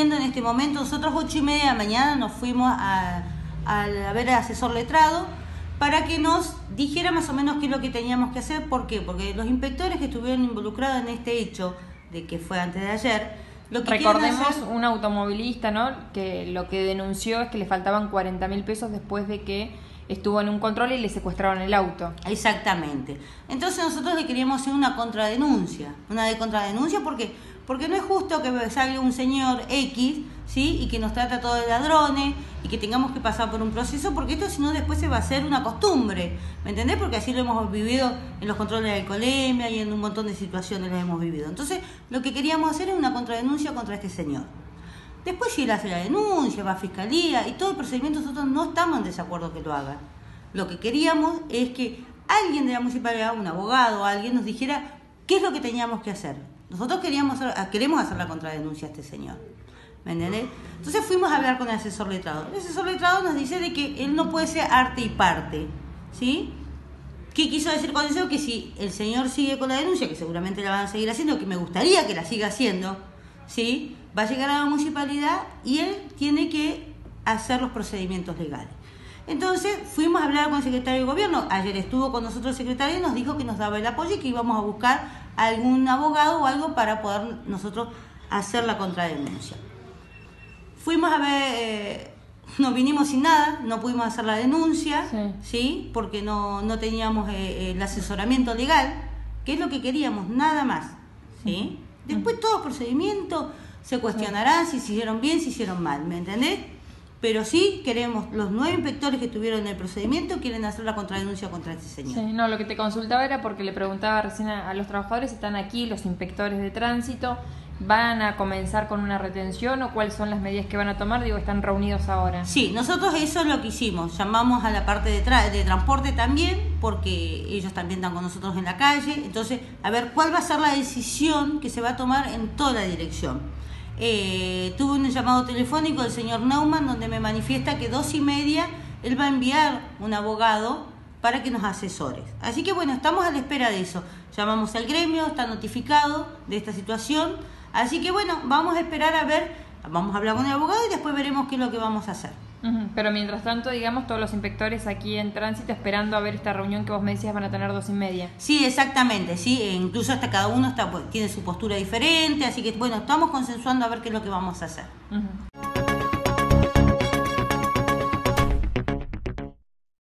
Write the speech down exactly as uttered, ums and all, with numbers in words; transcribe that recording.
haciendo en este momento. Nosotros ocho y media de la mañana nos fuimos a, a ver al asesor letrado para que nos dijera más o menos qué es lo que teníamos que hacer. ¿Por qué? Porque los inspectores que estuvieron involucrados en este hecho, de que fue antes de ayer, lo que recordemos hacer... un automovilista, ¿no?, que lo que denunció es que le faltaban cuarenta mil pesos después de que estuvo en un control y le secuestraron el auto. Exactamente. Entonces nosotros le queríamos hacer una contradenuncia, una de contradenuncia porque, porque no es justo que salga un señor X, ¿sí?, y que nos trata todo de ladrones y que tengamos que pasar por un proceso, porque esto si no después se va a hacer una costumbre, ¿me entendés? Porque así lo hemos vivido en los controles de alcoholemia y en un montón de situaciones lo hemos vivido. Entonces lo que queríamos hacer es una contradenuncia contra este señor. Después si él hace la denuncia, va a fiscalía y todo el procedimiento, nosotros no estamos en desacuerdo que lo haga. Lo que queríamos es que alguien de la municipalidad, un abogado, alguien nos dijera qué es lo que teníamos que hacer. Nosotros queríamos hacer, queremos hacer la contradenuncia a este señor, ¿me entendés? Entonces fuimos a hablar con el asesor letrado. El asesor letrado nos dice de que él no puede ser arte y parte, ¿sí? ¿Qué quiso decir con eso? Que si el señor sigue con la denuncia, que seguramente la van a seguir haciendo, que me gustaría que la siga haciendo, ¿sí?, va a llegar a la municipalidad y él tiene que hacer los procedimientos legales. Entonces fuimos a hablar con el secretario de gobierno. Ayer estuvo con nosotros el secretario y nos dijo que nos daba el apoyo y que íbamos a buscar algún abogado o algo para poder nosotros hacer la contradenuncia. Fuimos a ver, eh, nos vinimos sin nada, no pudimos hacer la denuncia, sí, ¿sí?, porque no, no teníamos eh, el asesoramiento legal, que es lo que queríamos, nada más, ¿sí? Después todo procedimiento se cuestionarán si se hicieron bien, si hicieron mal, ¿me entendés? Pero sí queremos, los nueve inspectores que estuvieron en el procedimiento quieren hacer la contradenuncia contra este señor. Sí, no, lo que te consultaba era porque le preguntaba recién a, a los trabajadores, están aquí los inspectores de tránsito, ¿van a comenzar con una retención o cuáles son las medidas que van a tomar? Digo, están reunidos ahora. Sí, nosotros eso es lo que hicimos, llamamos a la parte de, tra de transporte también, porque ellos también están con nosotros en la calle, entonces a ver cuál va a ser la decisión que se va a tomar en toda la dirección. Eh, tuve un llamado telefónico del señor Neumann donde me manifiesta que dos y media él va a enviar un abogado para que nos asesores. Así que bueno, estamos a la espera de eso. Llamamos al gremio, está notificado de esta situación. Así que bueno, vamos a esperar a ver, vamos a hablar con el abogado y después veremos qué es lo que vamos a hacer. Uh-huh. Pero mientras tanto, digamos, todos los inspectores aquí en tránsito esperando a ver esta reunión que vos me decías van a tener dos y media. Sí, exactamente, sí, e incluso hasta cada uno está, tiene su postura diferente, así que bueno, estamos consensuando a ver qué es lo que vamos a hacer. Uh-huh.